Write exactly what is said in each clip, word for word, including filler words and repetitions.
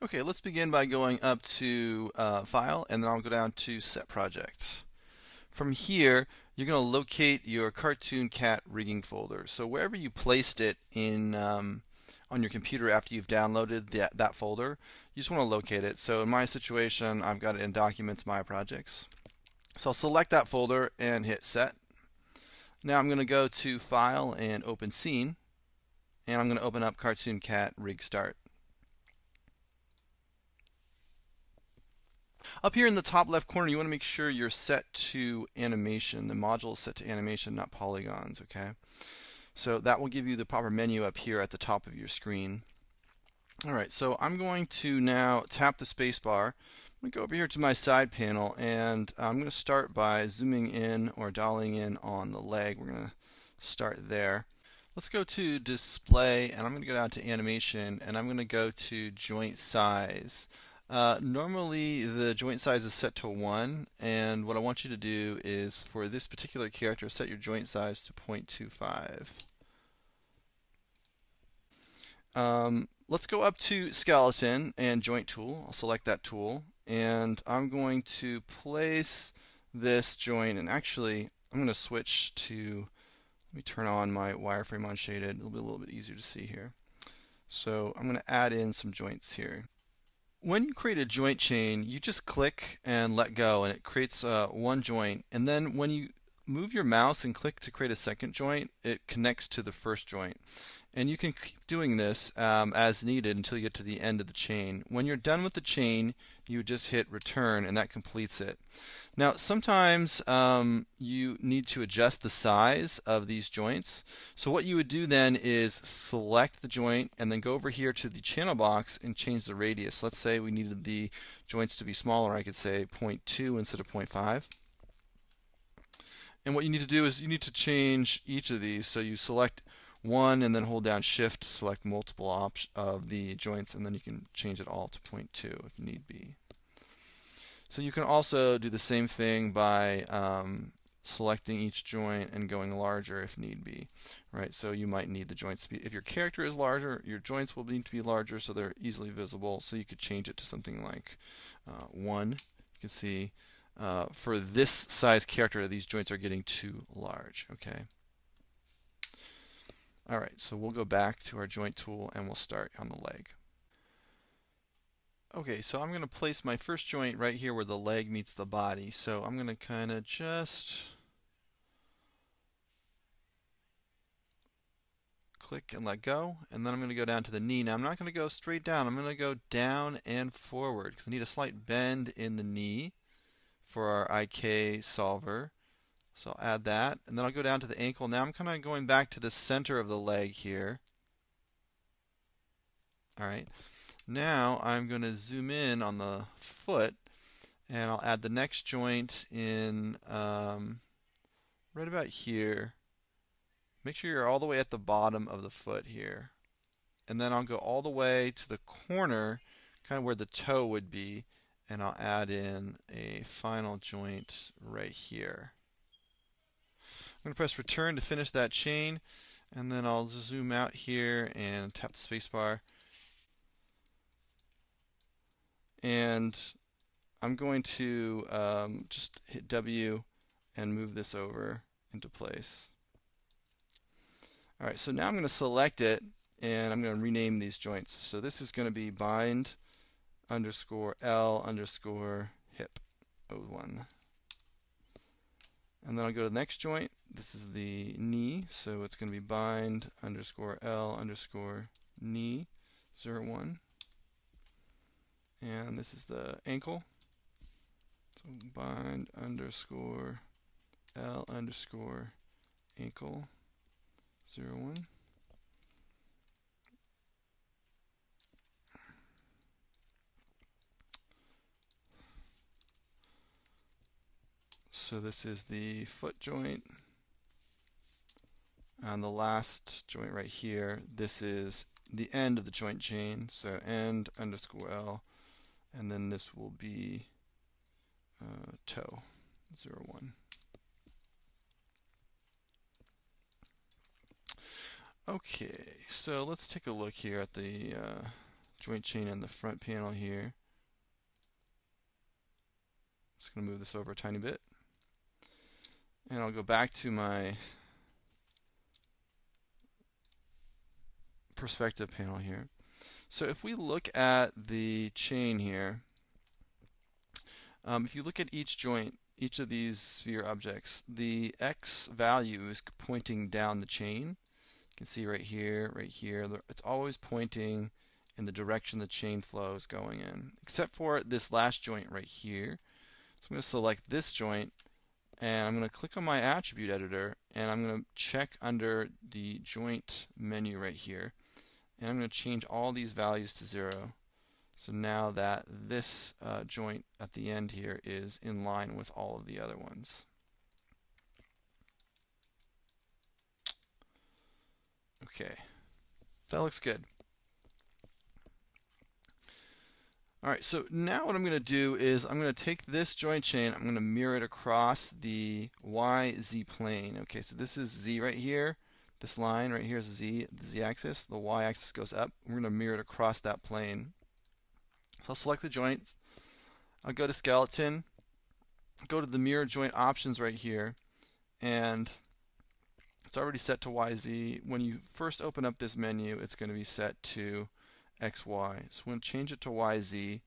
Okay, let's begin by going up to uh, File, and then I'll go down to Set Projects. From here, you're going to locate your Cartoon Cat rigging folder. So wherever you placed it in um, on your computer after you've downloaded that, that folder, you just want to locate it. So in my situation, I've got it in Documents, My Projects. So I'll select that folder and hit Set. Now I'm going to go to File and Open Scene, and I'm going to open up Cartoon Cat Rig Start. Up here in the top left corner, you want to make sure you're set to animation. The module is set to animation, not polygons, okay? So that will give you the proper menu up here at the top of your screen. Alright, so I'm going to now tap the space bar. I'm going to go over here to my side panel, and I'm going to start by zooming in or dollying in on the leg. We're going to start there. Let's go to Display, and I'm going to go down to Animation, and I'm going to go to Joint Size. Uh, normally the joint size is set to one, and what I want you to do is for this particular character set your joint size to zero point two five. Um, let's go up to Skeleton and Joint Tool. I'll select that tool, and I'm going to place this joint, and actually I'm going to switch to, let me turn on my wireframe on shaded. It'll be a little bit easier to see here. So I'm going to add in some joints here. When you create a joint chain, you just click and let go, and it creates uh, one joint. And then when you move your mouse and click to create a second joint, it connects to the first joint. And you can keep doing this um, as needed until you get to the end of the chain. When you're done with the chain, you just hit Return, and that completes it. Now, sometimes um, you need to adjust the size of these joints. So what you would do then is select the joint, and then go over here to the channel box and change the radius. Let's say we needed the joints to be smaller. I could say zero point two instead of zero point five. And what you need to do is you need to change each of these. So you select one and then hold down Shift, select multiple options of the joints, and then you can change it all to zero point two if need be. So you can also do the same thing by um, selecting each joint and going larger if need be. Right? So you might need the joints to be, if your character is larger, your joints will need to be larger so they're easily visible. So you could change it to something like uh, one. You can see Uh, for this size character, these joints are getting too large. Okay. All right, so we'll go back to our joint tool, and we'll start on the leg. Okay, so I'm going to place my first joint right here where the leg meets the body. So I'm going to kind of just click and let go, and then I'm going to go down to the knee. Now I'm not going to go straight down. I'm going to go down and forward because I need a slight bend in the knee for our I K solver. So I'll add that, and then I'll go down to the ankle. Now I'm kind of going back to the center of the leg here. Alright, now I'm going to zoom in on the foot, and I'll add the next joint in um, right about here. Make sure you're all the way at the bottom of the foot here. And then I'll go all the way to the corner, kind of where the toe would be, and I'll add in a final joint right here. I'm going to press Return to finish that chain, and then I'll zoom out here and tap the spacebar. And I'm going to um, just hit W and move this over into place. Alright, so now I'm going to select it, and I'm going to rename these joints. So this is going to be bind underscore L underscore hip oh one. And then I'll go to the next joint. This is the knee, so it's going to be bind underscore L underscore knee zero one. And this is the ankle. So bind underscore L underscore ankle zero one. So this is the foot joint, and the last joint right here, this is the end of the joint chain, so end underscore L, and then this will be uh, toe zero one. Okay, so let's take a look here at the uh, joint chain on the front panel here. I'm just going to move this over a tiny bit. And I'll go back to my perspective panel here. So if we look at the chain here, um, if you look at each joint, each of these sphere objects, the X value is pointing down the chain. You can see right here, right here, it's always pointing in the direction the chain flow is going in, except for this last joint right here. So I'm going to select this joint, and I'm going to click on my attribute editor, and I'm going to check under the joint menu right here, and I'm going to change all these values to zero. So now that this uh, joint at the end here is in line with all of the other ones. Okay, that looks good. Alright, so now what I'm going to do is I'm going to take this joint chain, I'm going to mirror it across the Y Z plane. Okay, so this is Z right here. This line right here is Z, the Z axis. The Y axis goes up. We're going to mirror it across that plane. So I'll select the joints. I'll go to skeleton, go to the mirror joint options right here, and it's already set to Y Z. When you first open up this menu, it's going to be set to X Y. So I'm going to change it to Y Z,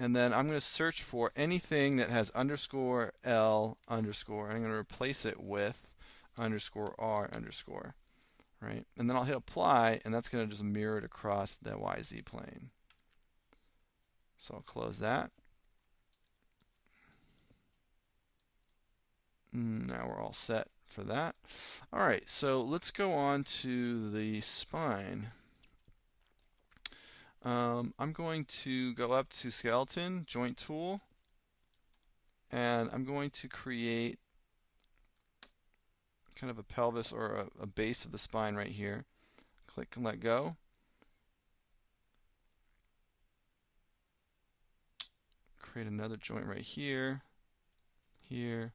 and then I'm going to search for anything that has underscore L underscore, and I'm going to replace it with underscore R underscore, right? And then I'll hit apply, and that's going to just mirror it across the Y Z plane. So I'll close that. Now we're all set for that. Alright, so let's go on to the spine. Um, I'm going to go up to skeleton, joint tool, and I'm going to create kind of a pelvis or a, a base of the spine right here. Click and let go. Create another joint right here, here.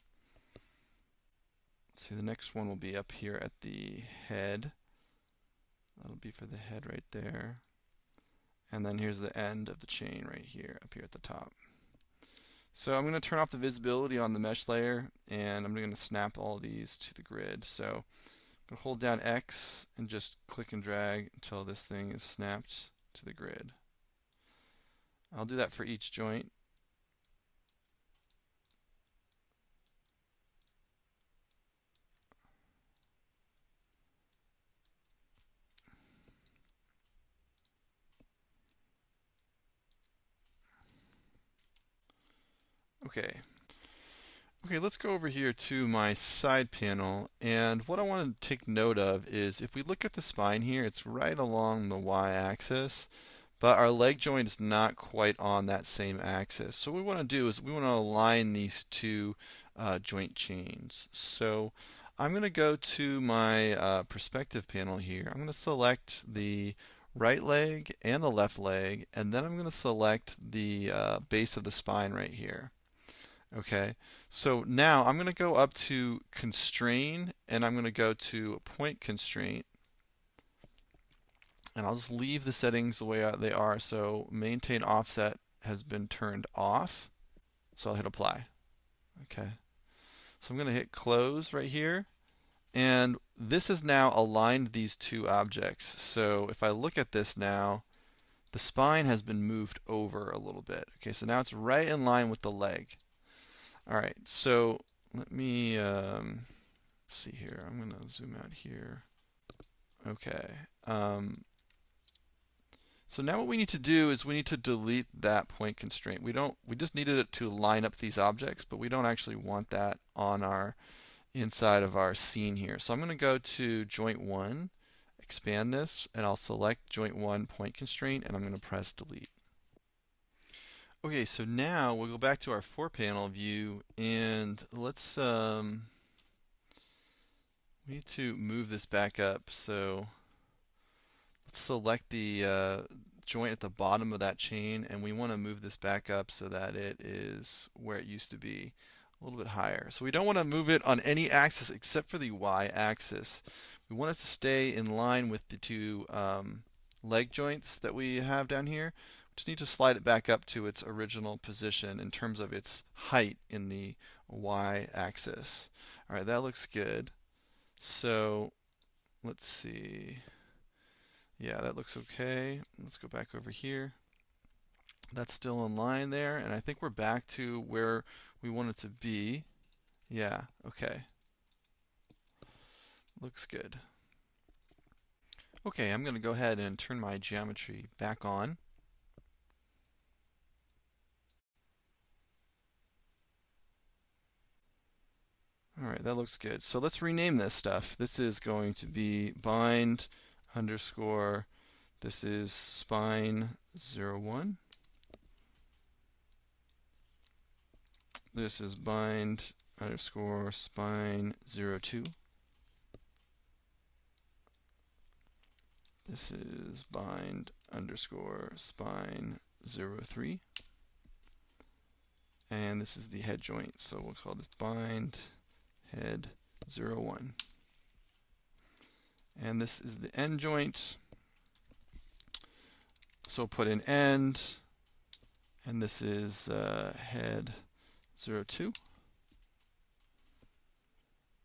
Let's see, the next one will be up here at the head. That'll be for the head right there. And then here's the end of the chain right here, up here at the top. So I'm going to turn off the visibility on the mesh layer, and I'm going to snap all these to the grid. So I'm going to hold down X and just click and drag until this thing is snapped to the grid. I'll do that for each joint. Okay. Okay, let's go over here to my side panel, and what I want to take note of is if we look at the spine here, it's right along the Y-axis, but our leg joint is not quite on that same axis. So what we want to do is we want to align these two uh, joint chains. So I'm going to go to my uh, perspective panel here. I'm going to select the right leg and the left leg, and then I'm going to select the uh, base of the spine right here. Okay, so now I'm going to go up to constrain, and I'm going to go to point constraint, and I'll just leave the settings the way they are. So maintain offset has been turned off, so I'll hit apply. Okay, so I'm going to hit close right here, and this has now aligned these two objects. So if I look at this now, the spine has been moved over a little bit. Okay, so now it's right in line with the leg. Alright, so let me um, let's see here. I'm going to zoom out here. Okay. Um, so now what we need to do is we need to delete that point constraint. We don't. We just needed it to line up these objects, but we don't actually want that on our inside of our scene here. So I'm going to go to joint one, expand this, and I'll select joint one point constraint, and I'm going to press delete. Okay, so now we'll go back to our four panel view, and let's um, we need to move this back up. So let's select the uh, joint at the bottom of that chain, and we want to move this back up so that it is where it used to be, a little bit higher. So we don't want to move it on any axis except for the Y axis. We want it to stay in line with the two um, leg joints that we have down here. We just need to slide it back up to its original position in terms of its height in the y-axis. All right, that looks good. So let's see. Yeah, that looks okay. Let's go back over here. That's still in line there, and I think we're back to where we want it to be. Yeah, okay. Looks good. Okay, I'm going to go ahead and turn my geometry back on. Alright, that looks good. So let's rename this stuff. This is going to be bind underscore, this is spine zero one. This is bind underscore spine zero two. This is bind underscore spine zero three. And this is the head joint, so we'll call this bind head zero one. And this is the end joint. So put an end, and this is uh, head zero two.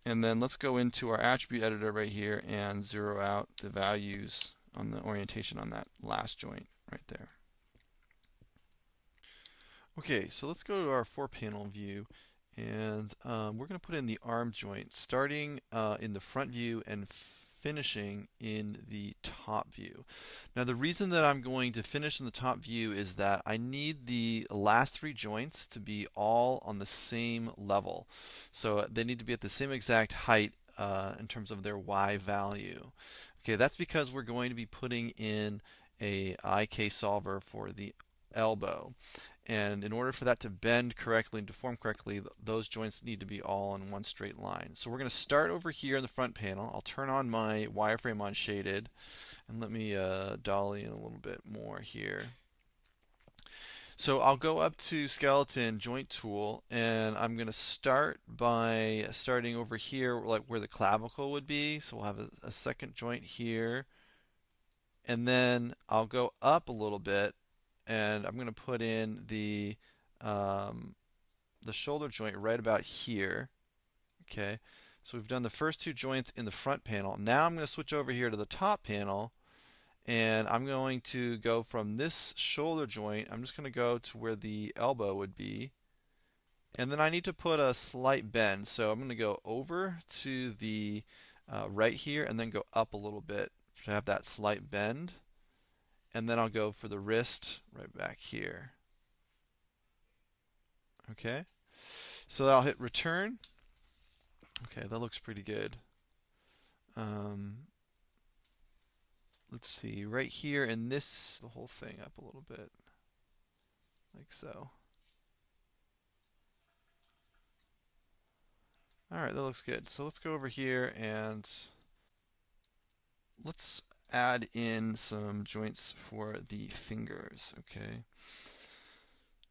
And then let's go into our attribute editor right here and zero out the values on the orientation on that last joint right there. Okay, so let's go to our four panel view, and um, we're going to put in the arm joint, starting uh, in the front view and finishing in the top view. Now the reason that I'm going to finish in the top view is that I need the last three joints to be all on the same level. So they need to be at the same exact height uh, in terms of their Y value. Okay, that's because we're going to be putting in a I K solver for the elbow. And in order for that to bend correctly and deform correctly, those joints need to be all in one straight line. So we're going to start over here in the front panel. I'll turn on my wireframe on shaded, and let me uh, dolly in a little bit more here. So I'll go up to skeleton joint tool, and I'm going to start by starting over here, like where the clavicle would be. So we'll have a, a second joint here, and then I'll go up a little bit. And I'm going to put in the um, the shoulder joint right about here. Okay, so we've done the first two joints in the front panel. Now I'm going to switch over here to the top panel, and I'm going to go from this shoulder joint. I'm just going to go to where the elbow would be, and then I need to put a slight bend. So I'm going to go over to the uh, right here, and then go up a little bit to have that slight bend. And then I'll go for the wrist right back here. Okay, so I'll hit return. Okay, that looks pretty good. Um, let's see, right here and this, the whole thing up a little bit, like so. All right, that looks good. So let's go over here and let's add in some joints for the fingers. Okay,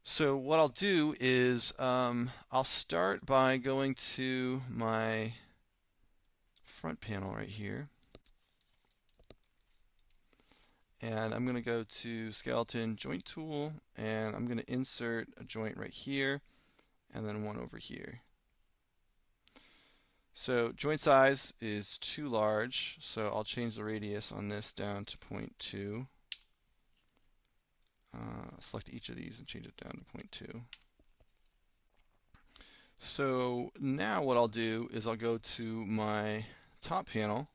so what I'll do is um, I'll start by going to my front panel right here, and I'm going to go to skeleton joint tool, and I'm going to insert a joint right here and then one over here. So joint size is too large, so I'll change the radius on this down to zero point two. Uh, select each of these and change it down to zero point two. So now what I'll do is I'll go to my top panel.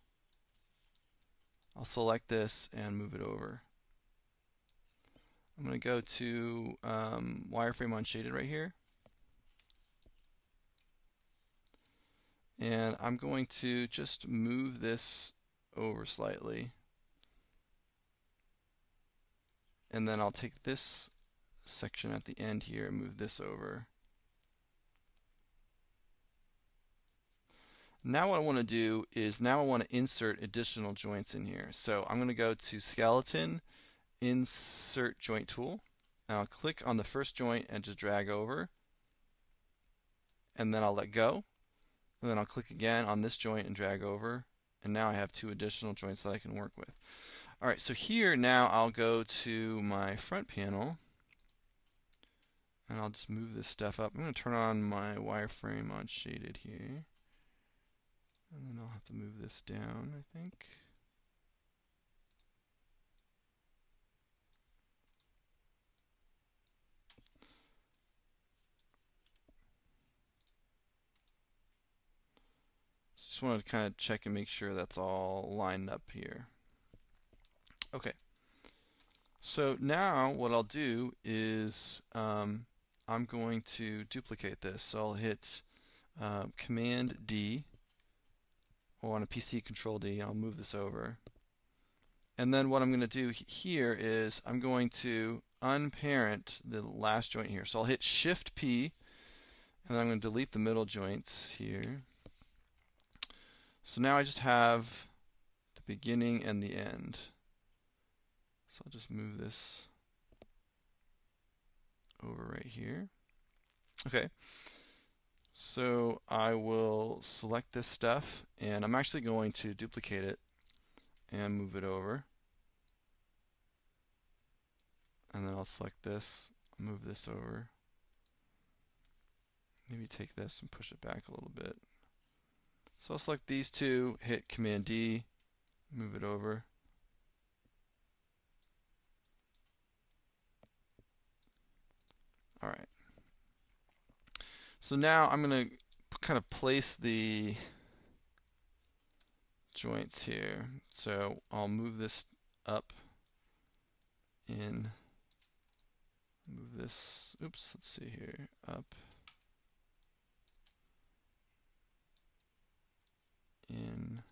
I'll select this and move it over. I'm going to go to um, wireframe unshaded right here. And I'm going to just move this over slightly. And then I'll take this section at the end here and move this over. Now what I want to do is now I want to insert additional joints in here. So I'm going to go to skeleton, insert joint tool, and I'll click on the first joint and just drag over. And then I'll let go. And then I'll click again on this joint and drag over, and now I have two additional joints that I can work with. Alright, so here now I'll go to my front panel and I'll just move this stuff up. I'm going to turn on my wireframe on shaded here. And then I'll have to move this down, I think. Just wanted to kind of check and make sure that's all lined up here. Okay. So now what I'll do is um, I'm going to duplicate this. So I'll hit uh, Command D, or on a P C Control D, I'll move this over. And then what I'm going to do here is I'm going to unparent the last joint here. So I'll hit Shift P, and then I'm going to delete the middle joints here. So now I just have the beginning and the end. So I'll just move this over right here. Okay. So I will select this stuff, and I'm actually going to duplicate it and move it over. And then I'll select this, move this over. Maybe take this and push it back a little bit. So I'll select these two, hit Command D, move it over. All right. So now I'm going to kind of place the joints here. So I'll move this up in, move this, oops, let's see here, up. In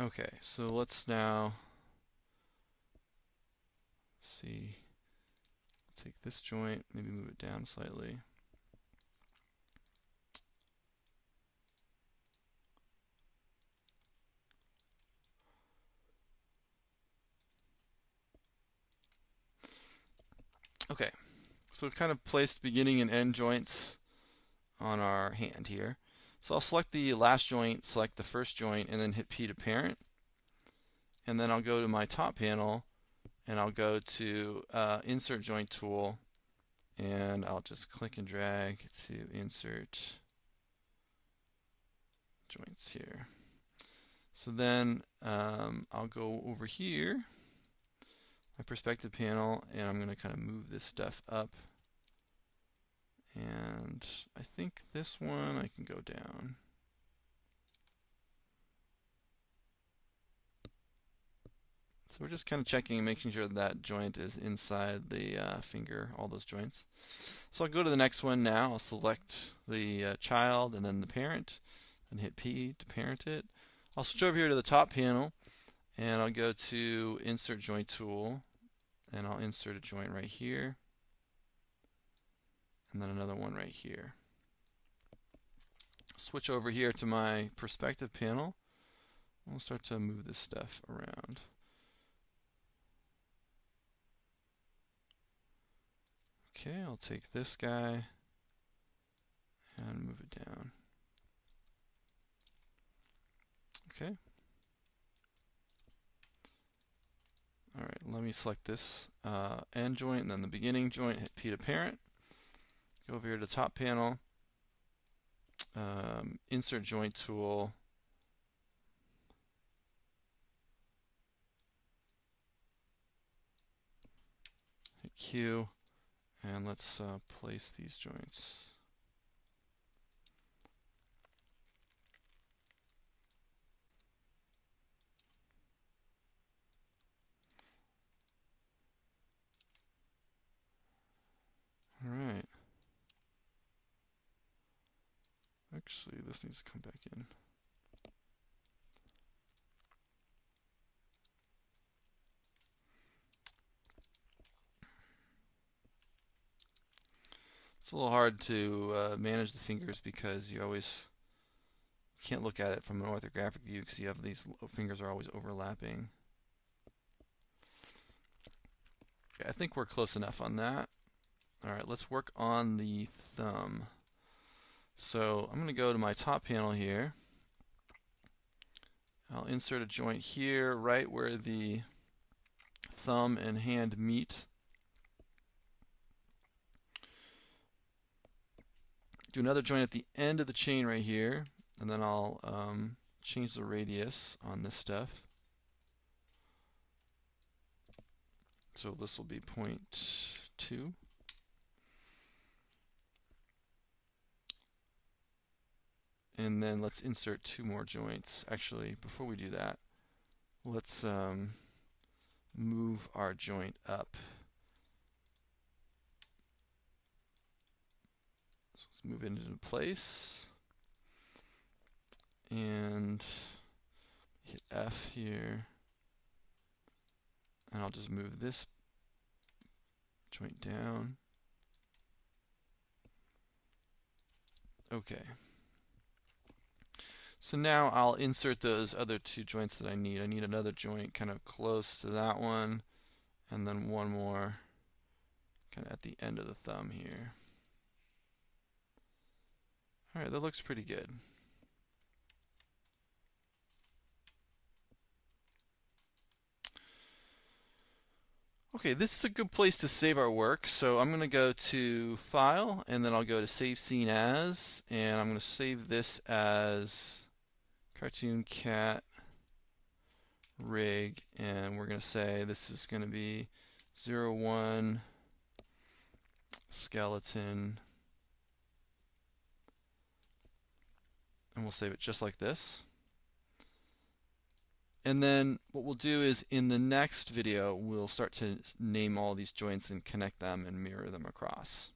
okay, so let's now see, take this joint, maybe move it down slightly. Okay, so we've kind of placed beginning and end joints on our hand here. So I'll select the last joint, select the first joint, and then hit P to parent. And then I'll go to my top panel, and I'll go to uh, Insert Joint Tool, and I'll just click and drag to insert joints here. So then um, I'll go over here, my perspective panel, and I'm going to kind of move this stuff up, and I think this one I can go down. So we're just kind of checking and making sure that, that joint is inside the uh, finger, all those joints. So I'll go to the next one now. I'll select the uh, child and then the parent and hit P to parent it. I'll switch over here to the top panel, and I'll go to Insert Joint Tool, and I'll insert a joint right here, and then another one right here. Switch over here to my perspective panel. I'll start to move this stuff around. Okay, I'll take this guy and move it down. Okay. Alright, let me select this uh, end joint and then the beginning joint, hit P to parent. Go over here to the top panel, um, Insert Joint Tool, hit Q, and let's uh, place these joints. Alright. Actually, this needs to come back in. It's a little hard to uh, manage the fingers because you always can't look at it from an orthographic view because you have these fingers are always overlapping. Okay, I think we're close enough on that. Alright, let's work on the thumb. So I'm going to go to my top panel here. I'll insert a joint here, right where the thumb and hand meet. Do another joint at the end of the chain right here, and then I'll um, change the radius on this stuff. So this will be zero point two. And then let's insert two more joints. Actually, before we do that, let's um, move our joint up. So let's move it into place. And hit F here. And I'll just move this joint down. Okay. So now I'll insert those other two joints that I need. I need another joint kind of close to that one, and then one more kind of at the end of the thumb here. All right, that looks pretty good. Okay, this is a good place to save our work. So I'm going to go to File, and then I'll go to Save Scene As, and I'm going to save this as Cartoon Cat Rig, and we're going to say this is going to be zero one skeleton, and we'll save it just like this. And then what we'll do is in the next video we'll start to name all these joints and connect them and mirror them across.